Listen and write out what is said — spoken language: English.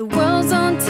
The world's on top.